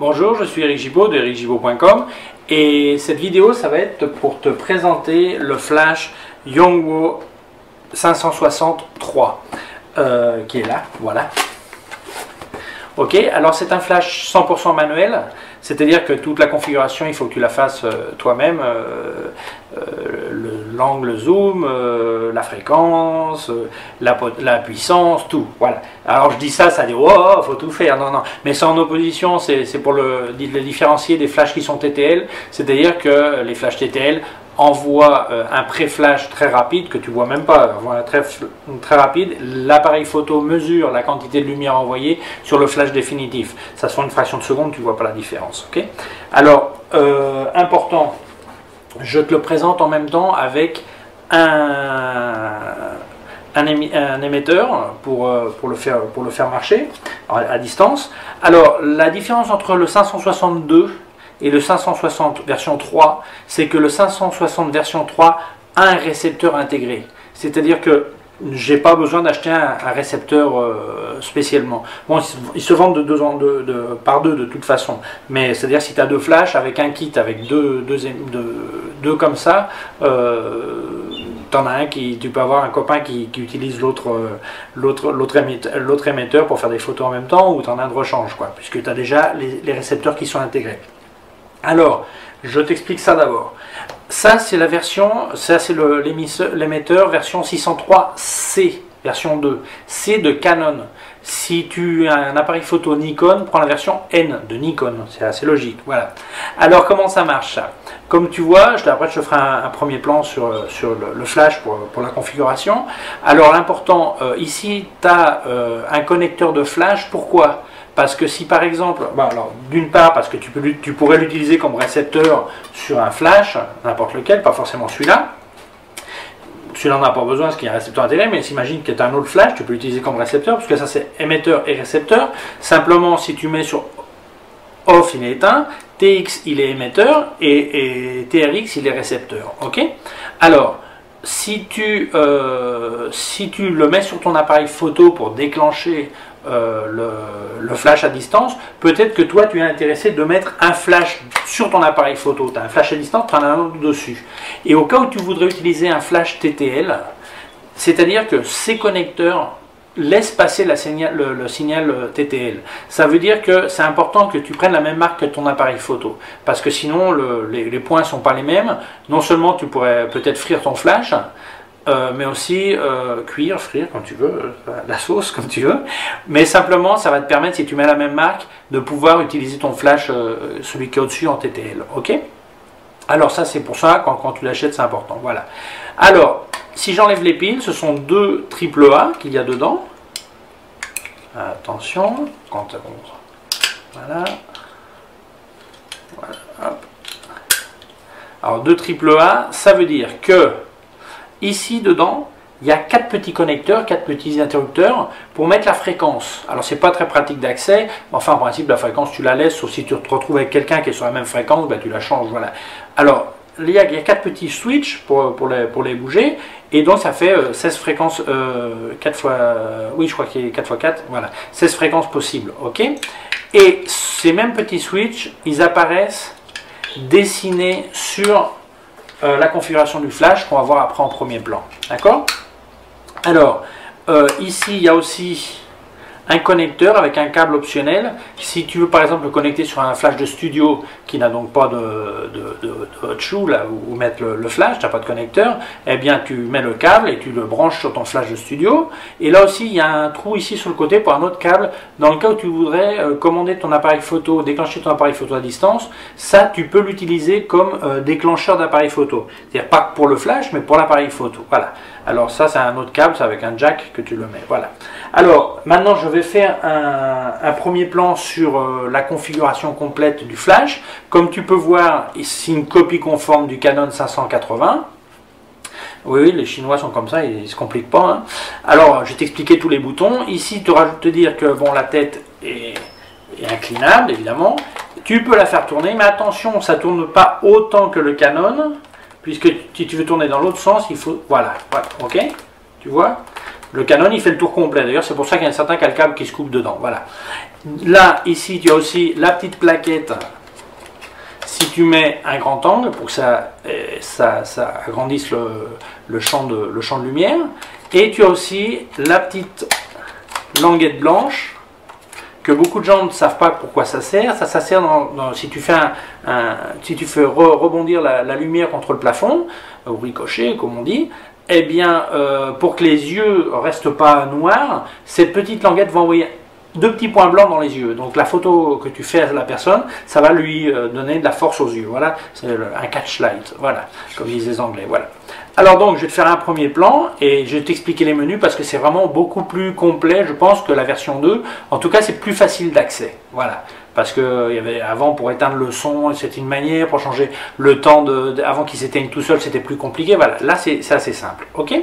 Bonjour, je suis Eric Gibaud de ericgibaud.com et cette vidéo ça va être pour te présenter le flash Yongnuo 560 III qui est là, voilà. Ok, alors c'est un flash 100% manuel, c'est-à-dire que toute la configuration il faut que tu la fasses toi-même, l'angle zoom, la fréquence, la puissance, tout, voilà. Alors je dis ça, ça dit « oh, faut tout faire », non, non, mais c'est en opposition, c'est pour le différencier des flashs qui sont TTL, c'est-à-dire que les flashs TTL envoient un pré-flash très rapide que tu vois même pas, voilà, très rapide, l'appareil photo mesure la quantité de lumière envoyée sur le flash définitif, ça se fait une fraction de seconde, tu vois pas la différence, ok. Alors, important, je te le présente en même temps avec un émetteur pour le faire marcher à distance. Alors la différence entre le 562 et le 560 version 3, c'est que le 560 version 3 a un récepteur intégré. C'est-à-dire que j'ai pas besoin d'acheter un récepteur spécialement. Bon, ils se vendent par deux de toute façon. Mais c'est-à-dire si tu as deux flashs avec un kit, avec deux comme ça, t'en as un qui, tu peux avoir un copain qui utilise l'autre émetteur pour faire des photos en même temps, ou t'en as un de rechange, quoi, puisque tu as déjà les récepteurs qui sont intégrés. Alors, je t'explique ça d'abord. Ça, c'est la version, ça c'est l'émetteur version 603c, version 2. C'est de Canon. Si tu as un appareil photo Nikon, prends la version N de Nikon. C'est assez logique, voilà. Alors, comment ça marche, ça? Comme tu vois, après je te ferai un premier plan sur le flash pour la configuration. Alors, l'important, ici, tu as un connecteur de flash. Pourquoi? Parce que si par exemple, d'une part parce que tu pourrais l'utiliser comme récepteur sur un flash, n'importe lequel, pas forcément celui-là. Celui-là on n'a pas besoin parce qu'il y a un récepteur intégré, mais s'imagine que tu as un autre flash, tu peux l'utiliser comme récepteur, parce que ça c'est émetteur et récepteur. Simplement si tu mets sur off il est éteint, TX il est émetteur et TRX il est récepteur. Ok? Alors, si tu le mets sur ton appareil photo pour déclencher le flash à distance, peut-être que toi tu es intéressé de mettre un flash sur ton appareil photo, tu as un flash à distance, tu en as un autre dessus, et au cas où tu voudrais utiliser un flash TTL, c'est-à-dire que ces connecteurs laissent passer le signal TTL, ça veut dire que c'est important que tu prennes la même marque que ton appareil photo, parce que sinon les points ne sont pas les mêmes, non seulement tu pourrais peut-être frire ton flash, mais aussi cuire, frire comme tu veux, la sauce comme tu veux, mais simplement ça va te permettre, si tu mets la même marque, de pouvoir utiliser ton flash, celui qui est au-dessus en TTL, ok? Alors ça c'est pour ça, quand tu l'achètes c'est important, voilà. Alors, si j'enlève les piles, ce sont deux AAA qu'il y a dedans, attention, quand on... voilà, voilà, hop. Alors deux AAA, ça veut dire que ici, dedans, il y a 4 petits connecteurs, 4 petits interrupteurs pour mettre la fréquence. Alors, c'est pas très pratique d'accès. Enfin, en principe, la fréquence, tu la laisses, sauf si tu te retrouves avec quelqu'un qui est sur la même fréquence, ben, tu la changes, voilà. Alors, il y a 4 petits switches pour les bouger. Et donc, ça fait 16 fréquences, 4 fois... oui, je crois qu'il est 4 x 4, voilà. 16 fréquences possibles, ok? Et ces mêmes petits switches, ils apparaissent dessinés sur... la configuration du flash qu'on va voir après en premier plan, d'accord? Alors ici il y a aussi un connecteur avec un câble optionnel, si tu veux par exemple le connecter sur un flash de studio qui n'a donc pas de hot shoe là où mettre le flash, tu n'as pas de connecteur, eh bien tu mets le câble et tu le branches sur ton flash de studio, et là aussi il y a un trou ici sur le côté pour un autre câble dans le cas où tu voudrais commander ton appareil photo, déclencher ton appareil photo à distance, ça tu peux l'utiliser comme déclencheur d'appareil photo, c'est-à-dire pas pour le flash mais pour l'appareil photo, voilà. Alors ça c'est un autre câble, c'est avec un jack que tu le mets, voilà. Alors maintenant je vais faire un premier plan sur la configuration complète du flash. Comme tu peux voir, c'est une copie conforme du Canon 580. Oui, les Chinois sont comme ça, ils ne se compliquent pas, hein. Alors je vais t'expliquer tous les boutons. Ici tu rajoutes te dire que bon, la tête est inclinable évidemment. Tu peux la faire tourner, mais attention, ça ne tourne pas autant que le Canon. Puisque si tu veux tourner dans l'autre sens, il faut... Voilà, ok? Tu vois? Le Canon, il fait le tour complet. D'ailleurs, c'est pour ça qu'il y a un certain câble qui se coupe dedans. Voilà. Là, ici, tu as aussi la petite plaquette. Si tu mets un grand angle pour que ça agrandisse le champ de lumière. Et tu as aussi la petite languette blanche que beaucoup de gens ne savent pas pourquoi ça sert. Ça sert si tu fais rebondir la lumière contre le plafond, ou ricocher comme on dit, eh bien pour que les yeux restent pas noirs, cette petite languette va envoyer deux petits points blancs dans les yeux. Donc la photo que tu fais à la personne, ça va lui donner de la force aux yeux. Voilà, c'est un catch light. Voilà, comme disent les Anglais. Voilà. Alors donc, je vais te faire un premier plan et je vais t'expliquer les menus parce que c'est vraiment beaucoup plus complet, je pense, que la version 2. En tout cas, c'est plus facile d'accès. Voilà. Parce que y avait, avant, pour éteindre le son, c'était une manière, pour changer le temps, avant qu'il s'éteigne tout seul, c'était plus compliqué. Voilà, là, c'est assez simple. OK?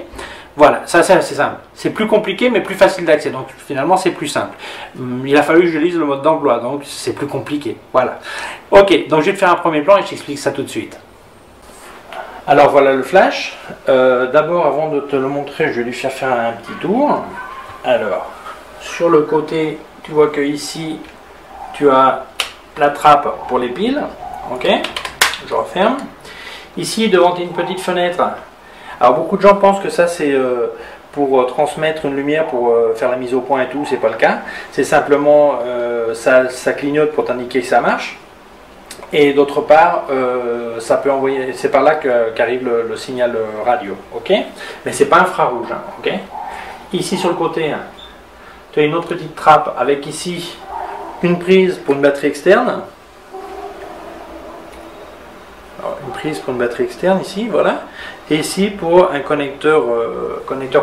Voilà, ça c'est assez simple. C'est plus compliqué mais plus facile d'accès. Donc finalement c'est plus simple. Il a fallu que je lise le mode d'emploi, donc c'est plus compliqué. Voilà. Ok, donc je vais te faire un premier plan et je t'explique ça tout de suite. Alors voilà le flash. D'abord, avant de te le montrer, je vais lui faire faire un petit tour. Alors, sur le côté, tu vois que ici, tu as la trappe pour les piles. Ok, je referme. Ici, devant, tu as une petite fenêtre. Alors beaucoup de gens pensent que ça c'est pour transmettre une lumière, pour faire la mise au point et tout, c'est pas le cas. C'est simplement ça clignote pour t'indiquer que ça marche. Et d'autre part, ça peut envoyer, c'est par là qu'arrive le signal radio, ok? Mais c'est pas infrarouge, hein, ok? Ici sur le côté, hein, tu as une autre petite trappe avec ici une prise pour une batterie externe. Alors, une prise pour une batterie externe ici, voilà. Et ici pour un connecteur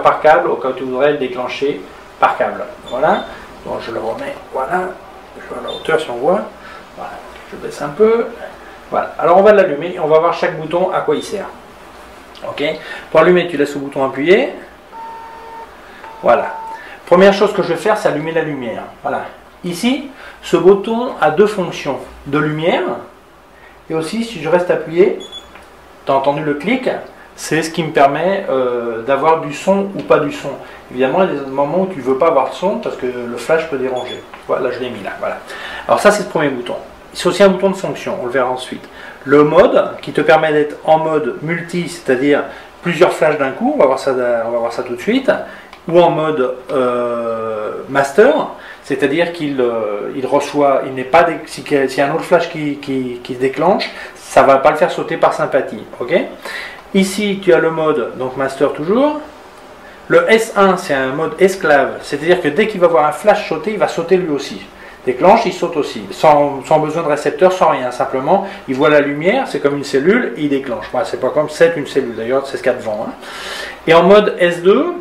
par câble au cas où tu voudrais le déclencher par câble. Voilà, donc je le remets, voilà, je vais à la hauteur si on voit, voilà, je baisse un peu, voilà. Alors on va l'allumer et on va voir chaque bouton à quoi il sert. Ok, pour allumer tu laisses le bouton appuyé, voilà. Première chose que je vais faire c'est allumer la lumière, voilà. Ici, ce bouton a deux fonctions, de lumière et aussi si je reste appuyé, tu as entendu le clic? C'est ce qui me permet d'avoir du son ou pas du son. Évidemment, il y a des moments où tu ne veux pas avoir de son parce que le flash peut déranger. Voilà, je l'ai mis là. Voilà. Alors ça, c'est le premier bouton. C'est aussi un bouton de fonction, on le verra ensuite. Le mode, qui te permet d'être en mode multi, c'est-à-dire plusieurs flashs d'un coup, on va voir ça tout de suite, ou en mode master, c'est-à-dire qu'il reçoit, il n'est pas, s'il y a un autre flash qui se déclenche, ça ne va pas le faire sauter par sympathie. Ok ? Ici, tu as le mode, donc master toujours. Le S1, c'est un mode esclave, c'est-à-dire que dès qu'il va voir un flash sauter, il va sauter lui aussi. Déclenche, il saute aussi, sans besoin de récepteur, sans rien, simplement, il voit la lumière, c'est comme une cellule, il déclenche. Enfin, c'est pas comme c'est une cellule, d'ailleurs, c'est ce qu'il y a devant. Hein. Et en mode S2,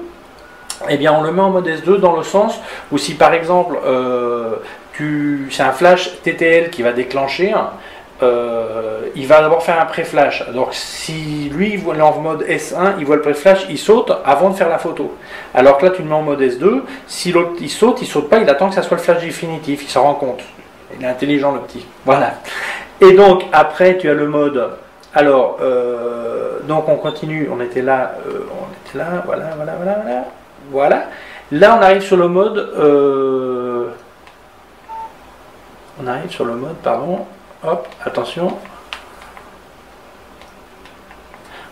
eh bien, on le met en mode S2 dans le sens où si, par exemple, c'est un flash TTL qui va déclencher, hein, il va d'abord faire un pré-flash. Donc si lui il voit en mode S1, il voit le pré-flash, il saute avant de faire la photo. Alors que là tu le mets en mode S2, si l'autre il saute pas, il attend que ça soit le flash définitif, il s'en rend compte. Il est intelligent le petit. Voilà. Et donc après tu as le mode. Alors donc on continue, on était là, voilà. Là on arrive sur le mode. On arrive sur le mode, pardon. Hop, attention.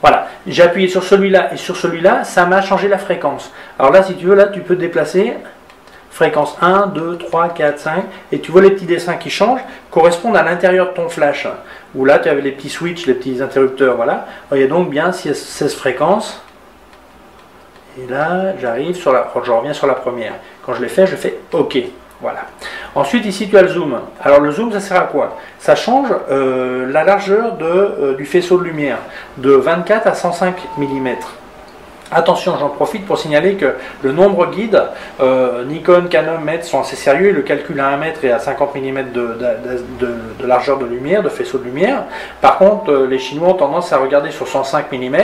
Voilà, j'ai appuyé sur celui-là et sur celui-là, ça m'a changé la fréquence. Alors là, si tu veux, là, tu peux te déplacer fréquence 1, 2, 3, 4, 5. Et tu vois les petits dessins qui changent, correspondent à l'intérieur de ton flash. Où là, tu avais les petits switches, les petits interrupteurs, voilà. Alors, il y a donc bien 16 fréquences. Et là, j'arrive sur la... Je reviens sur la première. Quand je l'ai fait, je fais OK. Voilà. Ensuite, ici, tu as le zoom. Alors, le zoom, ça sert à quoi? Ça change la largeur du faisceau de lumière de 24 à 105 mm. Attention, j'en profite pour signaler que le nombre guide, Nikon, Canon, mètres sont assez sérieux. Ils le calculent à 1 mètre et à 50 mm de largeur de lumière, de faisceau de lumière. Par contre, les Chinois ont tendance à regarder sur 105 mm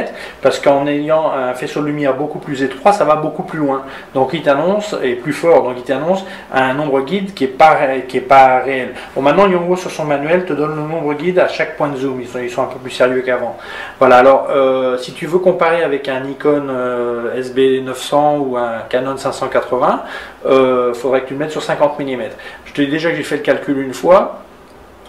parce qu'en ayant un faisceau de lumière beaucoup plus étroit, ça va beaucoup plus loin. Donc, ils t'annoncent, et plus fort, donc ils t'annoncent un nombre guide qui est pas réel. Bon, maintenant, Yongnuo sur son manuel te donne le nombre guide à chaque point de zoom. Ils sont un peu plus sérieux qu'avant. Voilà, alors, si tu veux comparer avec un Nikon, SB900 ou un Canon 580, faudrait que tu le mettes sur 50 mm. Je te dis déjà que j'ai fait le calcul une fois,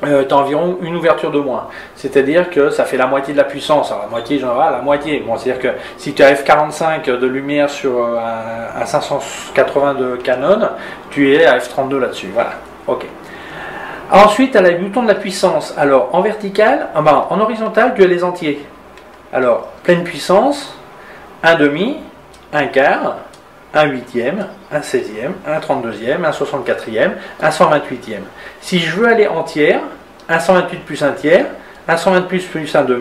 tu as environ une ouverture de moins. C'est-à-dire que ça fait la moitié de la puissance. Alors, la moitié, j'en ai la moitié. Bon, c'est-à-dire que si tu as f45 de lumière sur un 580 de Canon, tu es à f32 là-dessus. Voilà. Ok. Ensuite, tu as les boutons de la puissance. Alors, en vertical, en horizontal, tu as les entiers. Alors, pleine puissance, 1/2, 1/4, 1/8, 1/16, 1/32, 1/64, 1/128. Si je veux aller en tiers, 1/128 plus 1/3, 1/128 plus 1/2,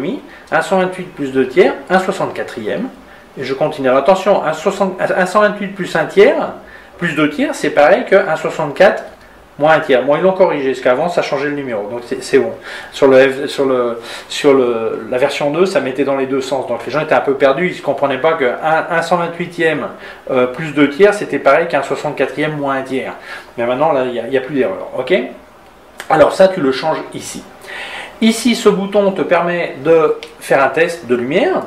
1/128 plus 2/3, 1/64. Et je continue. Alors attention, 1/128 plus 1/3 plus 2/3, c'est pareil que 1/64. Moins 1/3. Bon, ils l'ont corrigé, parce qu'avant, ça changeait le numéro. Donc, c'est bon. Sur la version 2, ça mettait dans les deux sens. Donc, les gens étaient un peu perdus. Ils ne comprenaient pas que 1/128e plus 2/3, c'était pareil qu'un 64e moins 1/3. Mais maintenant, là, il n'y a plus d'erreur. OK. Alors, ça, tu le changes ici. Ici, ce bouton te permet de faire un test de lumière.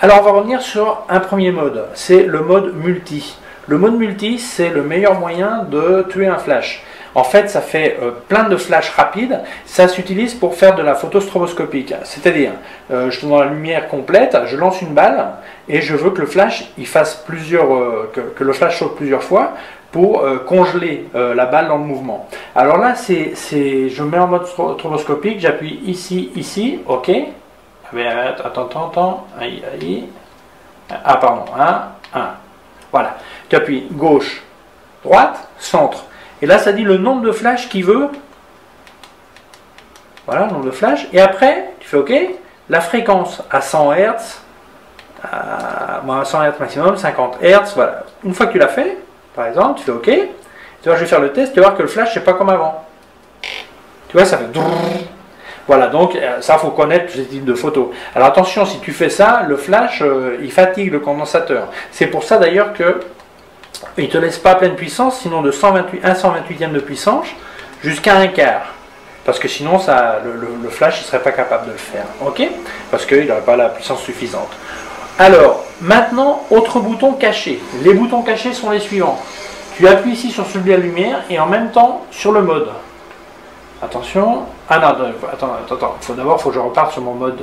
Alors, on va revenir sur un premier mode. C'est le mode multi. Le mode multi, c'est le meilleur moyen de tuer un flash. En fait, ça fait plein de flashs rapides. Ça s'utilise pour faire de la photo stroboscopique. C'est-à-dire, je suis dans la lumière complète, je lance une balle et je veux que le flash, saute plusieurs fois pour congeler la balle dans le mouvement. Alors là, je mets en mode stroboscopique, j'appuie ici, ici, OK. Mais attends, aïe, aïe. Ah, pardon, 1, 1. Voilà, tu appuies gauche, droite, centre. Et là, ça dit le nombre de flashs qu'il veut. Voilà, le nombre de flashs. Et après, tu fais OK. La fréquence à 100 Hz, à 100 Hz maximum, 50 Hz. Voilà. Une fois que tu l'as fait, par exemple, tu fais OK. Tu vois, je vais faire le test. Tu vas voir que le flash, c'est pas comme avant. Tu vois, ça fait. Voilà, donc ça, faut connaître ce type de photos. Alors attention, si tu fais ça, le flash, il fatigue le condensateur. C'est pour ça d'ailleurs que il ne te laisse pas à pleine puissance, sinon de 1/128e de puissance jusqu'à 1/4. Parce que sinon, ça, le flash, il ne serait pas capable de le faire. OK. Parce qu'il n'aurait pas la puissance suffisante. Alors, maintenant, autre bouton caché. Les boutons cachés sont les suivants. Tu appuies ici sur celui de la lumière et en même temps sur le mode. Attention. Ah non, attends. D'abord, il faut que je reparte sur mon mode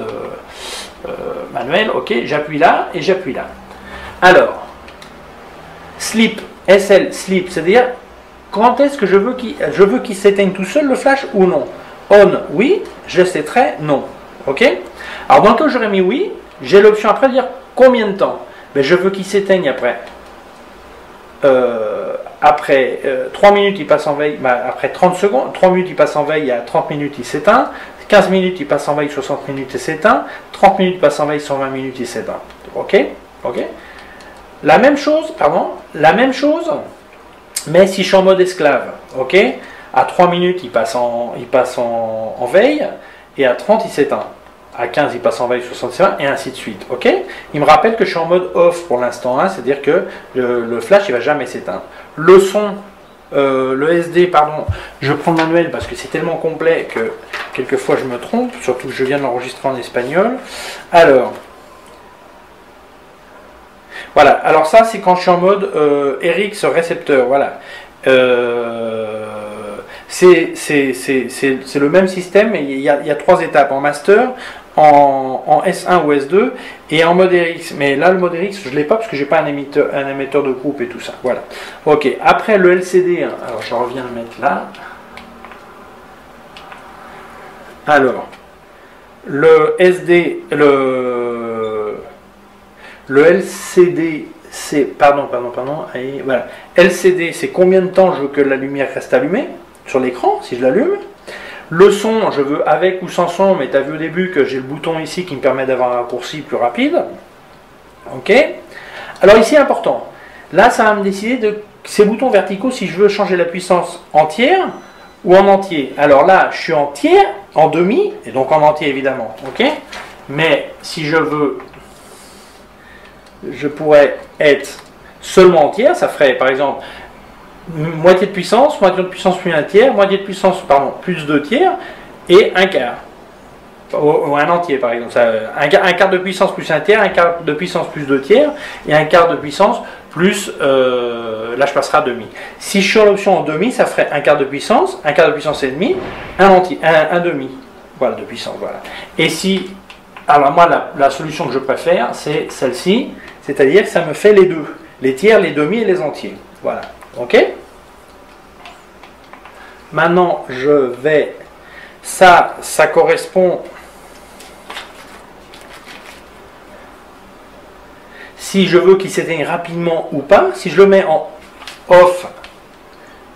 manuel. OK, j'appuie là et j'appuie là. Alors, slip, SL, slip, c'est-à-dire quand est-ce que je veux qu'il s'éteigne tout seul le flash ou non. On, oui, je laisse les traits, non. OK. Alors, dans le cas où j'aurais mis oui, j'ai l'option après de dire combien de temps. Mais je veux qu'il s'éteigne après. Après 3 minutes, il passe en veille, après 30 secondes, 3 minutes, il passe en veille, à 30 minutes, il s'éteint, 15 minutes, il passe en veille, 60 minutes, il s'éteint, 30 minutes, il passe en veille, 120 minutes, il s'éteint. OK. La même chose, mais si je suis en mode esclave, OK, à 3 minutes, il passe en veille, et à 30, il s'éteint. À 15, il passe en veille 61, et ainsi de suite. OK. Il me rappelle que je suis en mode off pour l'instant, hein, c'est-à-dire que le flash, il ne va jamais s'éteindre. Le son, le SD, pardon, je prends le manuel parce que c'est tellement complet que quelquefois je me trompe, surtout que je viens de l'enregistrer en espagnol. Alors, voilà. Alors ça, c'est quand je suis en mode Eric récepteur, voilà. C'est le même système, mais il y a 3 étapes, en master, en S1 ou S2 et en mode RX. Mais là, le mode RX, je ne l'ai pas parce que je n'ai pas un émetteur de coupe et tout ça. Voilà. OK. Après, le LCD. Alors, je reviens le mettre là. Alors, le SD, le LCD, c'est... Pardon. Et voilà. LCD, c'est combien de temps je veux que la lumière reste allumée sur l'écran, si je l'allume. Le son, je veux avec ou sans son, mais tu as vu au début que j'ai le bouton ici qui me permet d'avoir un raccourci plus rapide. OK. Alors ici, important. Là, ça va me décider de ces boutons verticaux si je veux changer la puissance entière ou en entier. Alors là, je suis en tiers, en demi, et donc en entier, évidemment. OK. Mais si je veux, je pourrais être seulement en tiers. Ça ferait, par exemple, moitié de puissance plus 1/3, moitié de puissance, pardon, plus 2/3 et 1/4. ou un entier par exemple, un quart de puissance plus un tiers, un quart de puissance plus deux tiers et un quart de puissance plus, là je passerai à demi. Si je suis sur l'option en demi, ça ferait un quart de puissance et demi, un entier, un demi, voilà, de puissance, voilà. Et si, alors moi la solution que je préfère c'est celle-ci, c'est-à-dire que ça me fait les deux, les tiers, les demi et les entiers, voilà, ok. Maintenant je vais, ça correspond, si je veux qu'il s'éteigne rapidement ou pas, si je le mets en off,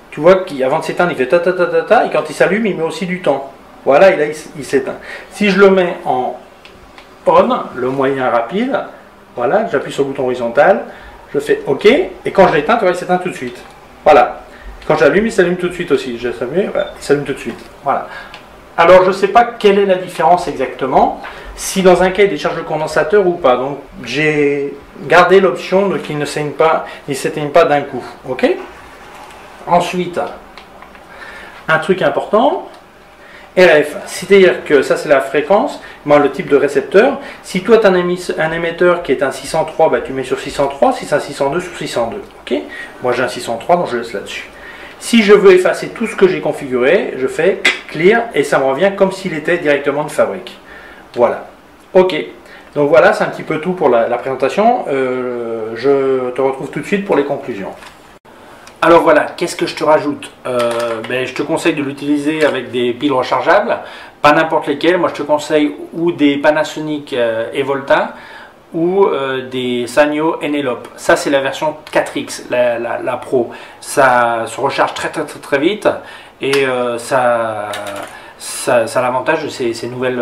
tu vois qu'avant de s'éteindre il fait ta ta ta ta ta, et quand il s'allume il met aussi du temps, voilà, et là il s'éteint. Si je le mets en on, le moyen rapide, voilà, j'appuie sur le bouton horizontal, je fais OK, et quand je l'éteins, tu vois, il s'éteint tout de suite, voilà. Quand j'allume, il s'allume tout de suite aussi. Je l'allume, il s'allume tout de suite. Voilà. Alors, je ne sais pas quelle est la différence exactement, si dans un cas, il décharge le condensateur ou pas. Donc, j'ai gardé l'option de qu'il ne s'éteigne pas, d'un coup. OK. Ensuite, un truc important, RF. C'est-à-dire que ça, c'est la fréquence, moi, le type de récepteur. Si toi, tu as un émetteur qui est un 603, bah, tu mets sur 603. Si c'est un 602, sur 602. OK. Moi, j'ai un 603, donc je laisse là-dessus. Si je veux effacer tout ce que j'ai configuré, je fais clear et ça me revient comme s'il était directement de fabrique. Voilà. OK. Donc voilà, c'est un petit peu tout pour la présentation. Je te retrouve tout de suite pour les conclusions. Alors voilà, qu'est-ce que je te rajoute? Je te conseille de l'utiliser avec des piles rechargeables, pas n'importe lesquelles. Moi, je te conseille ou des Panasonic Evolta, ou des Sanyo Eneloop. Ça c'est la version 4X, la Pro. Ça se recharge très vite et ça a l'avantage de ces nouvelles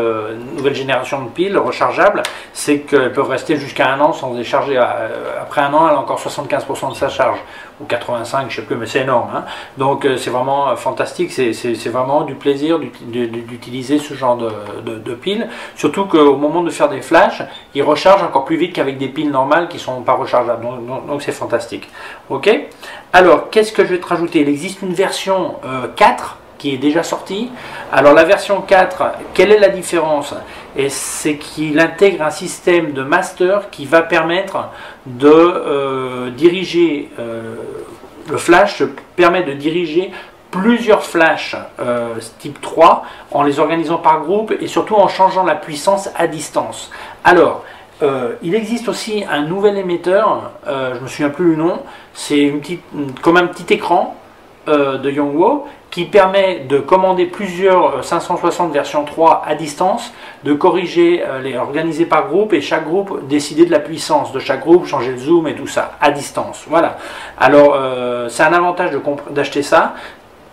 générations de piles rechargeables, c'est qu'elles peuvent rester jusqu'à un an sans décharger. Après un an, elle a encore 75% de sa charge, ou 85, je sais plus, mais c'est énorme, hein. Donc c'est vraiment fantastique, c'est vraiment du plaisir d'utiliser ce genre de piles, surtout qu'au moment de faire des flashs, ils rechargent encore plus vite qu'avec des piles normales qui ne sont pas rechargeables, donc c'est fantastique. Ok. Alors, qu'est-ce que je vais te rajouter? Il existe une version 4, qui est déjà sorti. Alors la version 4, quelle est la différence? Et c'est qu'il intègre un système de master qui va permettre de diriger le flash, permet de diriger plusieurs flashs type 3 en les organisant par groupe et surtout en changeant la puissance à distance. Alors il existe aussi un nouvel émetteur, je me souviens plus le nom, c'est comme un petit écran de Yongnuo qui permet de commander plusieurs 560 version 3 à distance, de corriger, les organiser par groupe et chaque groupe décider de la puissance de chaque groupe, changer le zoom et tout ça à distance. Voilà. Alors c'est un avantage d'acheter ça,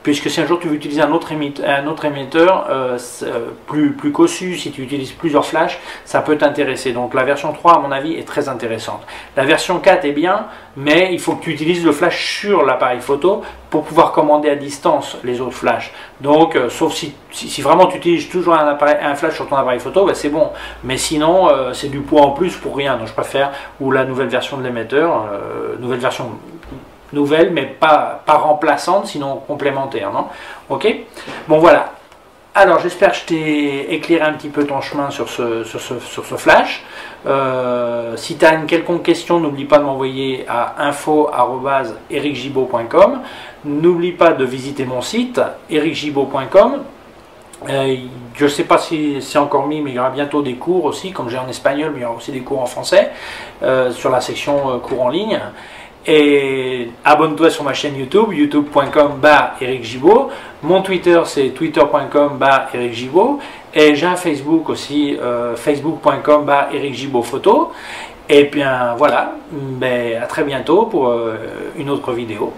puisque si un jour tu veux utiliser un autre émetteur plus cossu, si tu utilises plusieurs flashs, ça peut t'intéresser. Donc la version 3, à mon avis, est très intéressante. La version 4 est bien, mais il faut que tu utilises le flash sur l'appareil photo pour pouvoir commander à distance les autres flashs. Donc, sauf si vraiment tu utilises toujours un flash sur ton appareil photo, ben c'est bon. Mais sinon, c'est du poids en plus pour rien. Donc je préfère la nouvelle version de l'émetteur, nouvelle version... nouvelle, mais pas remplaçante, sinon complémentaire, non? OK? Bon, voilà. Alors, j'espère que je t'ai éclairé un petit peu ton chemin sur ce flash. Si tu as une quelconque question, n'oublie pas de m'envoyer à info@ericgibaud.com. N'oublie pas de visiter mon site, ericgibaud.com. Je ne sais pas si c'est encore mis, mais il y aura bientôt des cours aussi, comme j'ai en espagnol, mais il y aura aussi des cours en français, sur la section cours en ligne. Et abonne-toi sur ma chaîne YouTube, youtube.com/ericgibaud. Mon Twitter, c'est twitter.com/ericgibaud. Et j'ai un Facebook aussi, facebook.com/ericgibaudphoto. Et bien voilà, mais à très bientôt pour une autre vidéo.